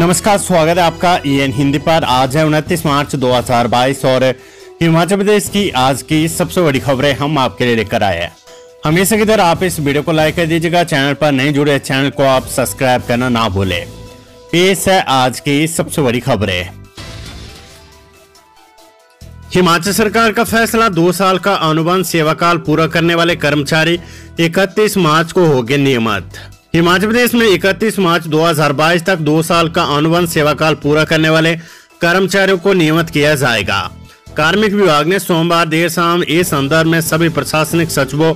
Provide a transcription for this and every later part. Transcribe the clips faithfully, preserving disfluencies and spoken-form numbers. नमस्कार, स्वागत है आपका एएन हिंदी पर। आज है उनतीस मार्च दो हज़ार बाईस और हिमाचल प्रदेश की आज की सबसे बड़ी खबरें हम आपके लिए लेकर आए हैं। हमेशा की तरह आप इस वीडियो को लाइक कर दीजिएगा, चैनल पर नहीं जुड़े चैनल को आप सब्सक्राइब करना ना भूलें। पेश है आज की सबसे बड़ी खबरें। हिमाचल सरकार का फैसला, दो साल का अनुबंध सेवाकाल पूरा करने वाले कर्मचारी इकतीस मार्च को होंगे नियमित। हिमाचल प्रदेश में इकतीस मार्च दो हज़ार बाईस तक दो साल का अनुबंध सेवाकाल पूरा करने वाले कर्मचारियों को नियमित किया जाएगा। कार्मिक विभाग ने सोमवार देर शाम इस संदर्भ में सभी प्रशासनिक सचिवों,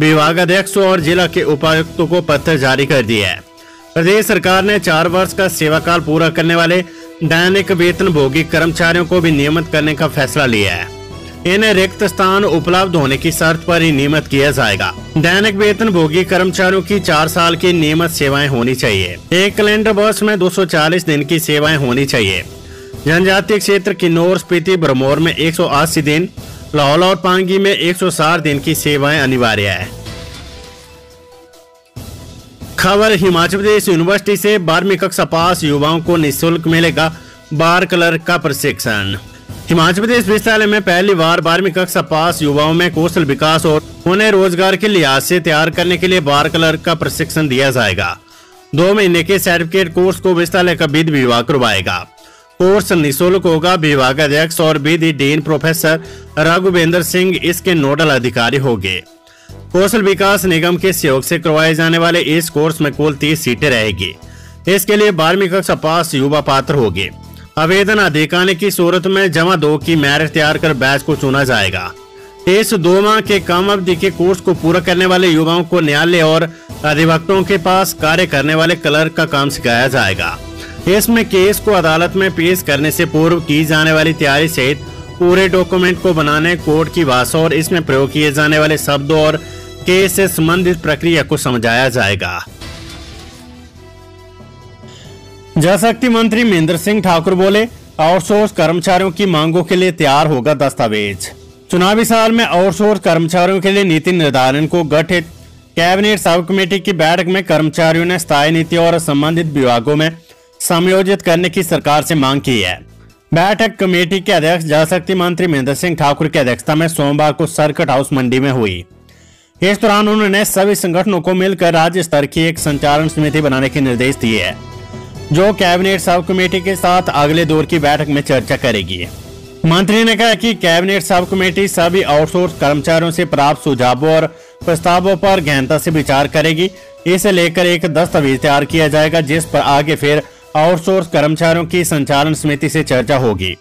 विभागाध्यक्षों और जिला के उपायुक्तों को पत्र जारी कर दिया है। प्रदेश सरकार ने चार वर्ष का सेवाकाल पूरा करने वाले दैनिक वेतनभोगी कर्मचारियों को भी नियमित करने का फैसला लिया है। इन्हें रिक्त स्थान उपलब्ध होने की शर्त पर ही नियमित किया जाएगा। दैनिक वेतनभोगी कर्मचारियों की चार साल की नियमित सेवाएं होनी चाहिए। एक कैलेंडर वर्ष में दो सौ चालीस दिन की सेवाएं होनी चाहिए। जनजातीय क्षेत्र किन्नौर, स्पीति, भरमौर में एक सौ अस्सी दिन, लाहौल और पांगी में एक सौ साठ दिन की सेवाएं अनिवार्य है। खबर हिमाचल प्रदेश यूनिवर्सिटी से, बारहवीं कक्षा पास युवाओं को निःशुल्क मिलेगा बार कलर का प्रशिक्षण। हिमाचल प्रदेश विश्वविद्यालय में पहली बार बारहवीं कक्षा पास युवाओं में कौशल विकास और उन्हें रोजगार के लिहाज से तैयार करने के लिए बार कलर का प्रशिक्षण दिया जाएगा। दो महीने के सर्टिफिकेट कोर्स को विश्वविद्यालय का विधि विभाग करवाएगा। कोर्स निःशुल्क होगा। विभागाध्यक्ष और विधि डीन प्रोफेसर राघवेंद्र सिंह इसके नोडल अधिकारी होंगे। कौशल विकास निगम के सहयोग से करवाए जाने वाले इस कोर्स में कुल तीस सीटें रहेगी। इसके लिए बारहवीं कक्षा पास युवा पात्र होंगे। आवेदन अधिकाने की सूरत में जमा दो की मैरिट तैयार कर बैच को चुना जाएगा। इस दो माह के कम अवधि के कोर्स को पूरा करने वाले युवाओं को न्यायालय और अधिवक्ताओं के पास कार्य करने वाले क्लर्क का काम सिखाया जाएगा। इसमें केस को अदालत में पेश करने से पूर्व की जाने वाली तैयारी सहित पूरे डॉक्यूमेंट को बनाने, कोर्ट की भाषा और इसमें प्रयोग किए जाने वाले शब्दों और केस से संबंधित प्रक्रिया को समझाया जाएगा। जल शक्ति मंत्री महेंद्र सिंह ठाकुर बोले, आउटसोर्स कर्मचारियों की मांगों के लिए तैयार होगा दस्तावेज। चुनावी साल में आउटसोर्स कर्मचारियों के लिए नीति निर्धारण को गठित कैबिनेट सब कमेटी की बैठक में कर्मचारियों ने स्थायी नीति और संबंधित विभागों में समायोजित करने की सरकार से मांग की है। बैठक कमेटी के अध्यक्ष जल शक्ति मंत्री महेंद्र सिंह ठाकुर की अध्यक्षता में सोमवार को सर्किट हाउस मंडी में हुई। इस दौरान उन्होंने सभी संगठनों को मिलकर राज्य स्तर की एक संचालन समिति बनाने के निर्देश दिए हैं, जो कैबिनेट सब कमेटी के साथ अगले दौर की बैठक में चर्चा करेगी। मंत्री ने कहा कि कैबिनेट सब कमेटी सभी आउटसोर्स कर्मचारियों से प्राप्त सुझावों और प्रस्तावों पर गहनता से विचार करेगी। इसे लेकर एक दस्तावेज तैयार किया जाएगा, जिस पर आगे फिर आउटसोर्स कर्मचारियों की संचालन समिति से चर्चा होगी।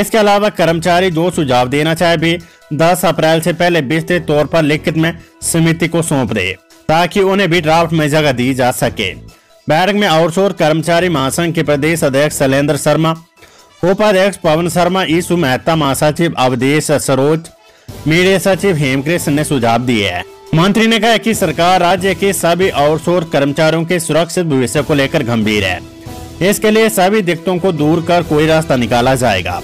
इसके अलावा कर्मचारी जो सुझाव देना चाहे भी दस अप्रैल से पहले विस्तृत तौर पर लिखित में समिति को सौंप दे, ताकि उन्हें भी ड्राफ्ट में जगह दी जा सके। बैठक में आउटसोर्स कर्मचारी महासंघ के प्रदेश अध्यक्ष शैलेंद्र शर्मा, उपाध्यक्ष पवन शर्मा, ईसू मेहता महासचिव, अवधेश सरोज मीडिया सचिव हेम कृष्ण ने सुझाव दिए है। मंत्री ने कहा कि सरकार राज्य के सभी आउटसोर्स कर्मचारियों के सुरक्षित भविष्य को लेकर गंभीर है। इसके लिए सभी दिक्कतों को दूर कर कोई रास्ता निकाला जाएगा।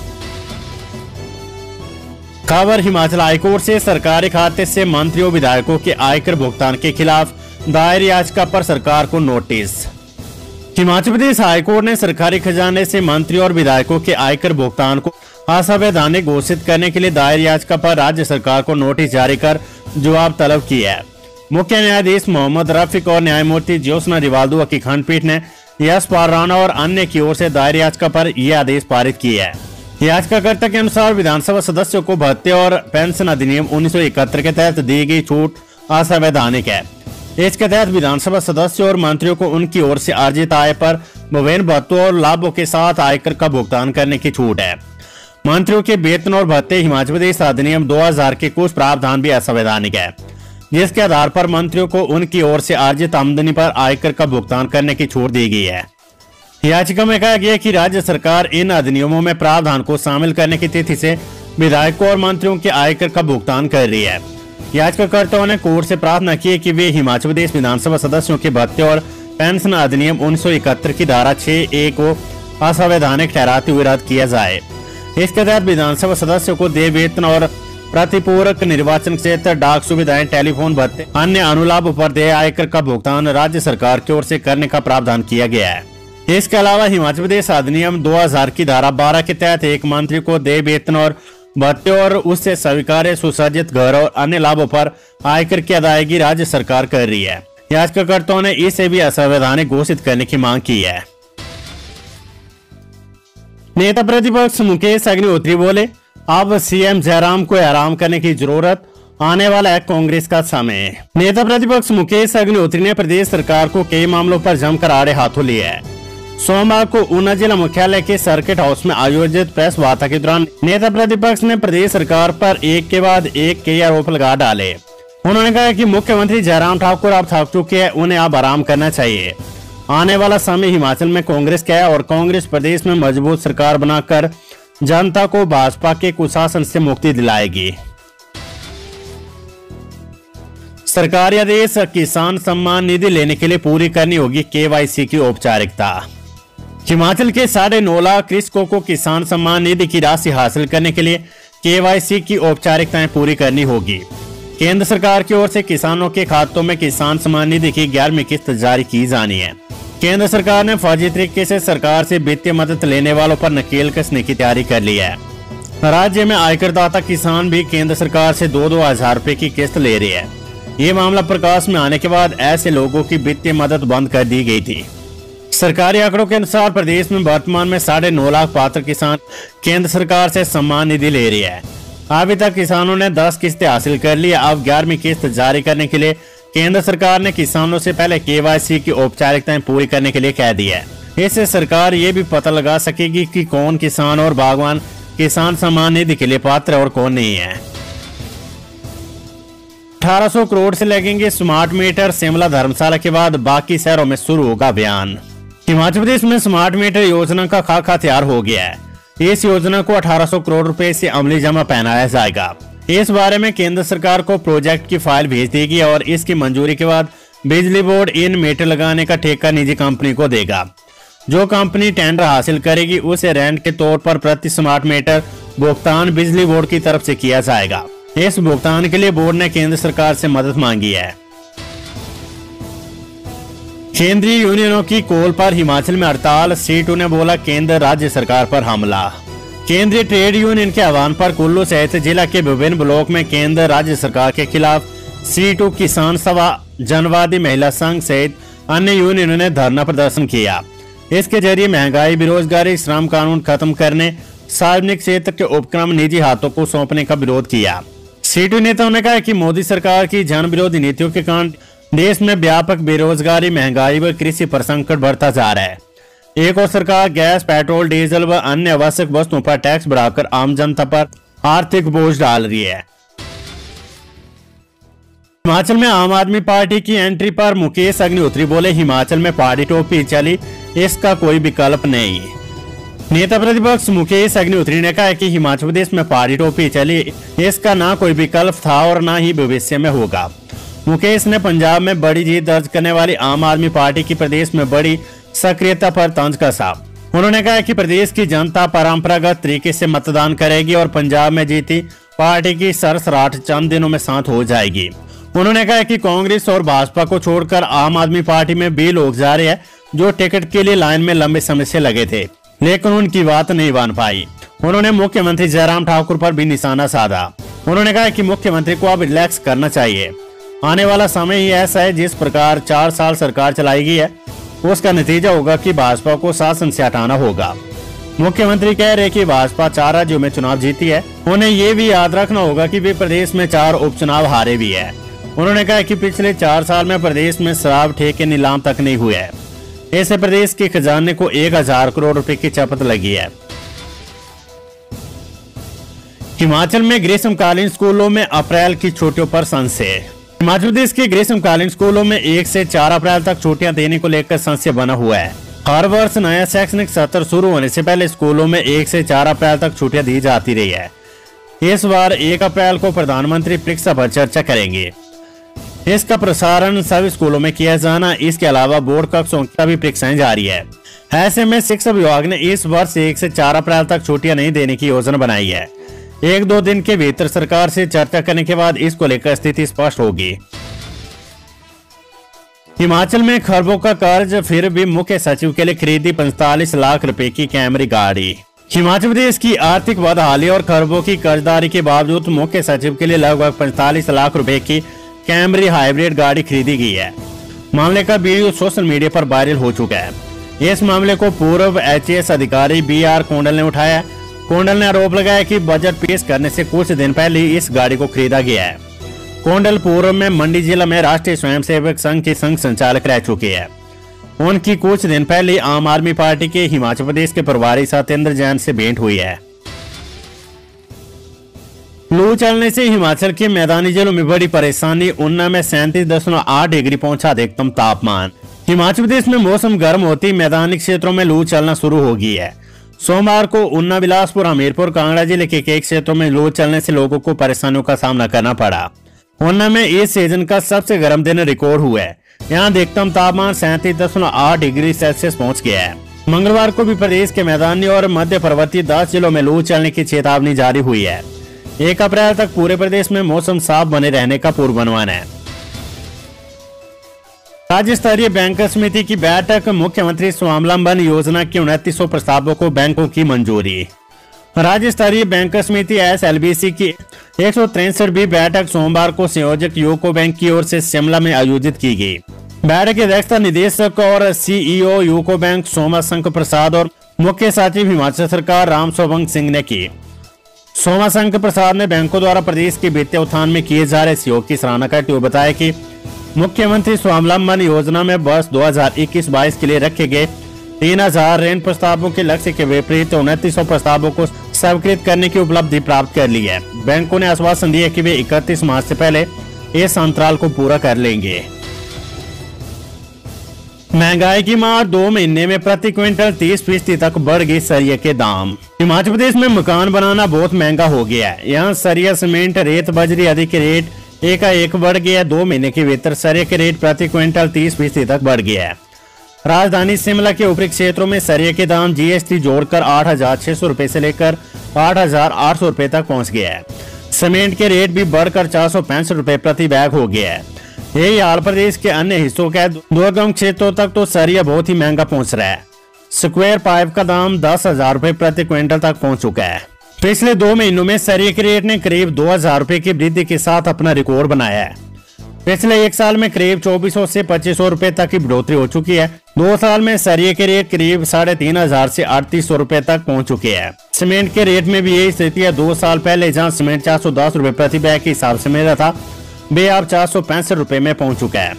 खबर हिमाचल हाईकोर्ट से, सरकारी खाते से मंत्रियों, विधायकों के आयकर भुगतान के खिलाफ दायर याचिका पर सरकार को नोटिस। हिमाचल प्रदेश हाईकोर्ट ने सरकारी खजाने से मंत्रियों और विधायकों के आयकर भुगतान को असंवैधानिक घोषित करने के लिए दायर याचिका पर राज्य सरकार को नोटिस जारी कर जवाब तलब किया है। मुख्य न्यायाधीश मोहम्मद रफीक और न्यायमूर्ति ज्योत्सना रिवालदुआ की खंडपीठ ने यश पारना और अन्य की ओर से दायर याचिका पर यह आदेश पारित किया है। याचिकाकर्ता के अनुसार विधानसभा सदस्यों को भत्ते और पेंशन अधिनियम उन्नीस सौ इकहत्तर के तहत दी गई छूट असंवैधानिक है। इसके तहत विधानसभा सदस्यों और मंत्रियों को उनकी ओर से अर्जित आय पर विभिन्न भत्तों और लाभों के साथ आयकर का भुगतान करने की छूट है। मंत्रियों के वेतन और भत्ते हिमाचल प्रदेश अधिनियम दो हज़ार के कुछ प्रावधान भी असंवैधानिक है, जिसके आधार पर मंत्रियों को उनकी ओर से अर्जित आमदनी पर आयकर का भुगतान करने की छूट दी गई है। याचिका में कहा गया कि राज्य सरकार इन अधिनियमों में प्रावधान को शामिल करने की तिथि से विधायकों और मंत्रियों के आयकर का भुगतान कर रही है। याचिकाकर्ताओं ने कोर्ट से प्रार्थना की कि वे हिमाचल प्रदेश विधानसभा सदस्यों के भत्ते और पेंशन अधिनियम उन्नीस सौ इकहत्तर की धारा छह ए को असंवैधानिक ठहराते हुए रद्द किया जाए। इसके तहत विधानसभा सदस्यों को देय वेतन और प्रतिपूरक निर्वाचन क्षेत्र, डाक सुविधाएं, टेलीफोन भत्ते, अन्य अनुलाभ पर देय आयकर का भुगतान राज्य सरकार की ओर से करने का प्रावधान किया गया है। इसके अलावा हिमाचल प्रदेश अधिनियम दो हज़ार की धारा बारह के तहत एक मंत्री को देय वेतन और भत्ते और उससे स्वीकार्य सुसज्जित घर और अन्य लाभों पर आयकर की अदायगी राज्य सरकार कर रही है। याचिकाकर्ताओं ने इसे भी असंवैधानिक घोषित करने की मांग की है। नेता प्रतिपक्ष मुकेश अग्निहोत्री बोले, अब सीएम जयराम को हैरान करने की जरूरत, आने वाला है कांग्रेस का समय। नेता प्रतिपक्ष मुकेश अग्निहोत्री ने प्रदेश सरकार को कई मामलों पर जमकर आड़े हाथों लिया है। सोमवार को ऊना जिला मुख्यालय के सर्किट हाउस में आयोजित प्रेस वार्ता के दौरान नेता प्रतिपक्ष ने प्रदेश सरकार पर एक के बाद एक कई आरोप लगा डाले। उन्होंने कहा कि मुख्यमंत्री जयराम ठाकुर अब थक चुके हैं, उन्हें अब आराम करना चाहिए। आने वाला समय हिमाचल में कांग्रेस का है और कांग्रेस प्रदेश में मजबूत सरकार बनाकर जनता को भाजपा के कुशासन से मुक्ति दिलाएगी। सरकारी आदेश, किसान सम्मान निधि लेने के लिए पूरी करनी होगी केवाईसी की औपचारिकता। हिमाचल के साढ़े नौ लाख कृषकों को किसान सम्मान निधि की राशि हासिल करने के लिए केवाईसी की औपचारिकताएं पूरी करनी होगी। केंद्र सरकार की ओर से किसानों के खातों में किसान सम्मान निधि की ग्यारहवीं किस्त जारी की जानी है। केंद्र सरकार ने फर्जी तरीके से सरकार से वित्तीय मदद लेने वालों पर नकेल कसने की तैयारी कर ली है। राज्य में आयकरदाता किसान भी केंद्र सरकार से दो दो हजार रुपए की किस्त ले रही है। ये मामला प्रकाश में आने के बाद ऐसे लोगों की वित्तीय मदद बंद कर दी गई थी। सरकारी आंकड़ों के अनुसार प्रदेश में वर्तमान में साढ़े नौ लाख पात्र किसान केंद्र सरकार से सम्मान निधि ले रही है। अभी तक किसानों ने दस किस्तें हासिल कर ली। अब ग्यारहवीं किस्त जारी करने के लिए केंद्र सरकार ने किसानों से पहले केवाईसी की औपचारिकताएं पूरी करने के लिए कह दी है। इससे सरकार ये भी पता लगा सकेगी कि कौन किसान और बागवान किसान सम्मान निधि के लिए पात्र और कौन नहीं है। अठारह सौ करोड़ से लगेंगे स्मार्ट मीटर, शिमला धर्मशाला के बाद बाकी शहरों में शुरू होगा अभियान। हिमाचल प्रदेश में स्मार्ट मीटर योजना का खाका तैयार हो गया है। इस योजना को अठारह सौ करोड़ रुपए से अमली जमा पहनाया जाएगा। इस बारे में केंद्र सरकार को प्रोजेक्ट की फाइल भेज दी गई और इसकी मंजूरी के बाद बिजली बोर्ड इन मीटर लगाने का ठेका निजी कंपनी को देगा। जो कंपनी टेंडर हासिल करेगी उसे रेंट के तौर पर प्रति स्मार्ट मीटर भुगतान बिजली बोर्ड की तरफ से किया जाएगा। इस भुगतान के लिए बोर्ड ने केंद्र सरकार से मदद मांगी है। केंद्रीय यूनियनों की कॉल पर हिमाचल में हड़ताल, सीटू ने बोला केंद्र राज्य सरकार पर हमला। केंद्रीय ट्रेड यूनियन के आह्वान पर कुल्लू सहित जिला के विभिन्न ब्लॉक में केंद्र राज्य सरकार के खिलाफ सीटू, किसान सभा, जनवादी महिला संघ सहित अन्य यूनियनों ने धरना प्रदर्शन किया। इसके जरिए महंगाई, बेरोजगारी, श्रम कानून खत्म करने, सार्वजनिक क्षेत्र के उपक्रम निजी हाथों को सौंपने का विरोध किया। सीटू नेताओं ने कहा कि मोदी सरकार की जन विरोधी नीतियों के कारण देश में व्यापक बेरोजगारी, महंगाई व कृषि पर संकट बढ़ता जा रहा है। एक और सरकार गैस, पेट्रोल, डीजल व अन्य आवश्यक वस्तुओं पर टैक्स बढ़ाकर आम जनता पर आर्थिक बोझ डाल रही है। हिमाचल में आम आदमी पार्टी की एंट्री पर मुकेश अग्निहोत्री बोले, हिमाचल में पार्टी टोपी चली, इसका कोई विकल्प नहीं। नेता प्रतिपक्ष मुकेश अग्निहोत्री ने कहा कि हिमाचल प्रदेश में पार्टी टोपी चली, इसका ना कोई विकल्प था और ना ही भविष्य में होगा। मुकेश ने पंजाब में बड़ी जीत दर्ज करने वाली आम आदमी पार्टी की प्रदेश में बड़ी सक्रियता पर तंज कसा। उन्होंने कहा कि प्रदेश की जनता परंपरागत तरीके से मतदान करेगी और पंजाब में जीती पार्टी की सरसराहट चंद दिनों में शांत हो जाएगी। उन्होंने कहा कि कांग्रेस और भाजपा को छोड़कर आम आदमी पार्टी में भी लोग जा रहे हैं जो टिकट के लिए लाइन में लंबे समय से लगे थे, लेकिन उनकी बात नहीं मान पाई। उन्होंने मुख्यमंत्री जयराम ठाकुर पर भी निशाना साधा। उन्होंने कहा कि मुख्यमंत्री को अब रिलैक्स करना चाहिए। आने वाला समय ही ऐसा है, जिस प्रकार चार साल सरकार चलाई गई है उसका नतीजा होगा कि भाजपा को शासन से हटाना होगा। मुख्यमंत्री कह रहे कि भाजपा चार राज्यों में चुनाव जीती है, उन्हें ये भी याद रखना होगा कि वे प्रदेश में चार उपचुनाव हारे भी है। उन्होंने कहा कि पिछले चार साल में प्रदेश में शराब ठेके नीलाम तक नहीं हुए है। ऐसे प्रदेश के खजाने को एक हजार करोड़ रुपए की चपत लगी है। हिमाचल में ग्रीष्मकालीन स्कूलों में अप्रैल की छुट्टियों पर संशय। हिमाचल प्रदेश के ग्रीष्मकालीन स्कूलों में एक से चार अप्रैल तक छुट्टियां देने को लेकर संशय बना हुआ है। हर वर्ष नया शैक्षणिक सत्र शुरू होने से पहले स्कूलों में एक से चार अप्रैल तक छुट्टियां दी जाती रही है। इस बार एक अप्रैल को प्रधानमंत्री परीक्षा पर चर्चा करेंगे। इसका प्रसारण सभी स्कूलों में किया जाना। इसके अलावा बोर्ड कक्षों की भी परीक्षाएं जारी है। ऐसे में शिक्षा विभाग ने इस वर्ष एक से चार अप्रैल तक छुट्टियां नहीं देने की योजना बनाई है। एक दो दिन के भीतर सरकार से चर्चा करने के बाद इसको लेकर स्थिति स्पष्ट होगी। हिमाचल में खरबों का कर्ज, फिर भी मुख्य सचिव के लिए खरीदी पैंतालीस लाख रुपए की कैमरी गाड़ी। हिमाचल प्रदेश की आर्थिक बदहाली और खरबों की कर्जदारी के बावजूद मुख्य सचिव के लिए लगभग पैंतालीस लाख रुपए की कैमरी हाइब्रिड गाड़ी खरीदी गई है। मामले का वीडियो सोशल मीडिया पर वायरल हो चुका है। इस मामले को पूर्व एच ए एस अधिकारी बी आर कोंडल ने उठाया। कोंडल ने आरोप लगाया कि बजट पेश करने से कुछ दिन पहले इस गाड़ी को खरीदा गया है। कोंडल पूर्व में मंडी जिला में राष्ट्रीय स्वयंसेवक संघ के संघ संचालक रह चुके हैं। उनकी कुछ दिन पहले आम आदमी पार्टी के हिमाचल प्रदेश के प्रभारी सत्येंद्र जैन से भेंट हुई है। लू चलने से हिमाचल के मैदानी जिलों में बड़ी परेशानी। ऊना में सैंतीस दशमलव आठ डिग्री पहुंचा अधिकतम तापमान। हिमाचल प्रदेश में मौसम गर्म होती मैदानी क्षेत्रों में लू चलना शुरू हो गई है। सोमवार को ऊना, बिलासपुर, हमीरपुर, कांगड़ा जिले के कई क्षेत्रों में लू चलने से लोगों को परेशानियों का सामना करना पड़ा। ऊना में इस सीजन का सबसे गर्म दिन रिकॉर्ड हुआ है। यहाँ अधिकतम तापमान सैंतीस दशमलव आठ डिग्री सेल्सियस पहुँच गया है। मंगलवार को भी प्रदेश के मैदानी और मध्य पर्वतीय दस जिलों में लू चलने की चेतावनी जारी हुई है। एक अप्रैल तक पूरे प्रदेश में मौसम साफ बने रहने का पूर्वानुमान है। राज्य स्तरीय बैंक समिति की बैठक, मुख्यमंत्री स्वावलंबन योजना के उनतीस सौ प्रस्तावों को बैंकों की मंजूरी। राज्य स्तरीय बैंक समिति एस एल बी सी की एक सौ तिरसठवीं बैठक सोमवार को संयोजक यूको बैंक की ओर से शिमला में आयोजित की गई। बैठक की अध्यक्षता निदेशक और सी ई ओ यूको बैंक सोमाशंकर प्रसाद और मुख्य सचिव हिमाचल सरकार राम शोभ सिंह ने की। सोमाशंकर प्रसाद ने बैंकों द्वारा प्रदेश के वित्तीय उत्थान में किए जा रहे सहयोग की सराहना करते हुए बताया कि मुख्यमंत्री स्वावलंबन योजना में वर्ष दो हज़ार इक्कीस बाईस के लिए रखे गए तीन हजार ऋण प्रस्तावों के लक्ष्य के विपरीत उनतीस सौ प्रस्तावों को स्वीकृत करने की उपलब्धि प्राप्त कर ली है। बैंकों ने आश्वासन दिया कि वे इकतीस मार्च से पहले इस अंतराल को पूरा कर लेंगे। महंगाई की मार, दो महीने में प्रति क्विंटल तीस फीसदी तक बढ़ गई सरिया के दाम। हिमाचल प्रदेश में मकान बनाना बहुत महंगा हो गया है। यहाँ सरिया, सीमेंट, रेत, बजरी आदि के रेट एकाएक बढ़ गया है। दो महीने के भीतर सरिया के रेट प्रति क्विंटल तीस फीसदी तक बढ़ गया है। राजधानी शिमला के ऊपरी क्षेत्रों में सरिया के दाम जी एस टी जोड़कर आठ हजार छह सौ रुपए से लेकर आठ हजार आठ सौ रुपए तक पहुँच गया है। सीमेंट के रेट भी बढ़कर चार सौ पैंसठ रुपए प्रति बैग हो गया है। यही हाल प्रदेश के अन्य हिस्सों के दुर्गम क्षेत्रों तक तो सरिया बहुत ही महंगा पहुंच रहा है। स्क्वायर पाइप का दाम दस हजार रूपए प्रति क्विंटल तक पहुंच चुका है। पिछले दो महीनों में सरिया के रेट ने करीब दो हजार रूपए की वृद्धि के साथ अपना रिकॉर्ड बनाया है। पिछले एक साल में करीब चौबीस सौ से पच्चीस सौ रूपए तक की बढ़ोतरी हो चुकी है। दो साल में सरिया के रेट करीब साढ़े तीन हजार से अड़तीस सौ रूपए तक पहुँच चुके हैं। सीमेंट के रेट में भी यही स्थिति है। दो साल पहले जहाँ सीमेंट चार सौ दस रूपए प्रति बैग के हिसाब से मिल रहा था, वे अब चार सौ पैंसठ रुपए में पहुंच चुका है।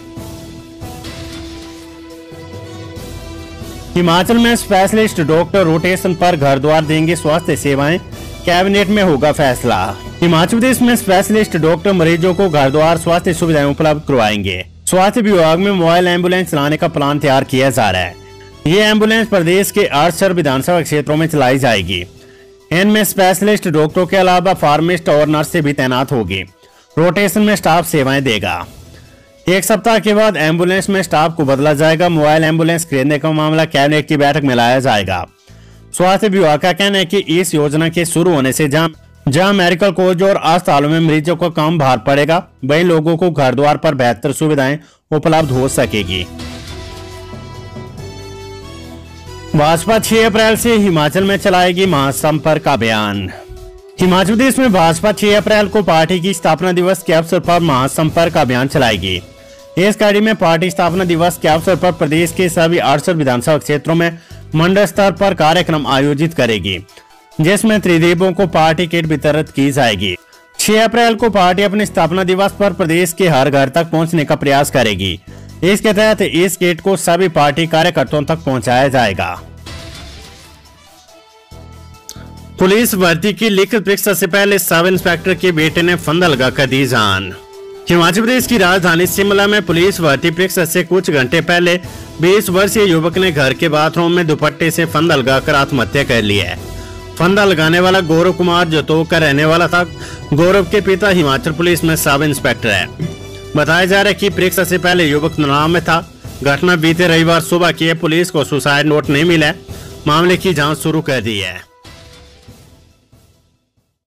हिमाचल में स्पेशलिस्ट डॉक्टर रोटेशन पर घर द्वार देंगे स्वास्थ्य सेवाएं, कैबिनेट में होगा फैसला। हिमाचल प्रदेश में स्पेशलिस्ट डॉक्टर मरीजों को घर द्वार स्वास्थ्य सुविधाएं उपलब्ध करवाएंगे। स्वास्थ्य विभाग में मोबाइल एम्बुलेंस चलाने का प्लान तैयार किया जा रहा है। ये एम्बुलेंस प्रदेश के अड़सठ विधानसभा क्षेत्रों में चलाई जाएगी। इनमें स्पेशलिस्ट डॉक्टरों के अलावा फार्मिस्ट और नर्सें भी तैनात होगी। रोटेशन में स्टाफ सेवाएं देगा। एक सप्ताह के बाद एम्बुलेंस में स्टाफ को बदला जाएगा। मोबाइल एम्बुलेंस खरीदने का मामला कैबिनेट की बैठक में लाया जाएगा। स्वास्थ्य विभाग का कहना है कि इस योजना के शुरू होने से जहां जहां मेडिकल कॉलेज और अस्पतालों में मरीजों को कम भार पड़ेगा, वहीं लोगों को घर द्वार पर बेहतर सुविधाएं उपलब्ध हो सकेगी। भाजपा छह अप्रैल से हिमाचल में चलाएगी महासंपर्क अभियान। हिमाचल प्रदेश में भाजपा छह अप्रैल को पार्टी की स्थापना दिवस के अवसर पर महासंपर्क अभियान चलाएगी। इस कड़ी में पार्टी स्थापना दिवस के अवसर पर प्रदेश के सभी अड़सठ विधानसभा क्षेत्रों में मंडल स्तर पर कार्यक्रम आयोजित करेगी, जिसमें त्रिदेवों को पार्टी किट वितरित की जाएगी। छह अप्रैल को पार्टी अपने स्थापना दिवस पर प्रदेश के हर घर तक पहुँचने का प्रयास करेगी। इसके तहत इस किट को सभी पार्टी कार्यकर्ताओं तक पहुँचाया जाएगा। पुलिस भर्ती की लिखित परीक्षा से पहले सब इंस्पेक्टर के बेटे ने फंदा लगाकर दी जान। हिमाचल प्रदेश की राजधानी शिमला में पुलिस भर्ती परीक्षा से कुछ घंटे पहले बीस वर्षीय युवक ने घर के बाथरूम में दुपट्टे से फंदा लगाकर आत्महत्या कर ली है। फंदा लगाने वाला गौरव कुमार जतोग का रहने वाला था। गौरव के पिता हिमाचल पुलिस में सब इंस्पेक्टर है। बताया जा रहा है की परीक्षा से पहले युवक तनाव में था। घटना बीते रविवार सुबह की है। पुलिस को सुसाइड नोट नहीं मिला, मामले की जाँच शुरू कर दी है।